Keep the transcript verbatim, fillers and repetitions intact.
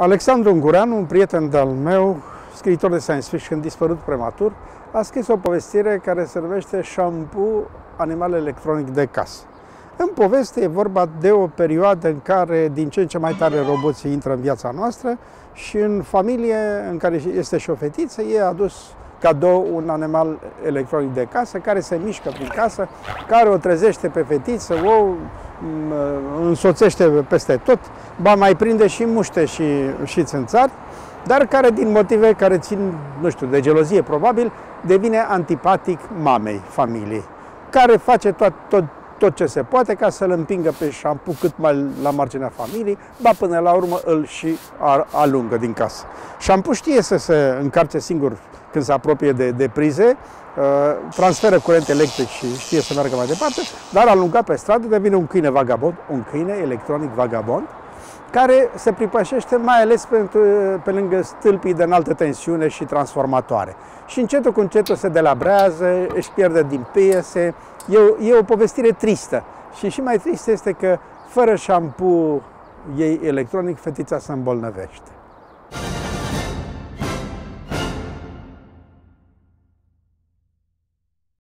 Alexandru Ungureanu, un prieten de-al meu, scriitor de science fiction, dispărut prematur, a scris o povestire care se numește Șampon Animal Electronic de Casă. În poveste e vorba de o perioadă în care din ce în ce mai tare roboții intră în viața noastră și în familie, în care este și o fetiță, e adus cadou un animal electronic de casă care se mișcă prin casă, care o trezește pe fetiță, o însoțește peste tot, ba mai prinde și muște și, și țânțari, dar care din motive care țin, nu știu, de gelozie probabil, devine antipatic mamei familiei, care face tot, tot, tot ce se poate ca să-l împingă pe Șampon cât mai la marginea familiei, ba până la urmă îl și alungă din casă. Șampon știe să se încarce singur când se apropie de, de prize, transferă curent electric și știe să meargă mai departe, dar alungat pe stradă devine un câine vagabond, un câine electronic vagabond, care se pripășește mai ales pe, pe lângă stâlpii de înaltă tensiune și transformatoare. Și încetul cu încetul se delabrează, își pierde din piese. E, e o povestire tristă. Și și mai trist este că fără șampon ei electronic, fetița se îmbolnăvește.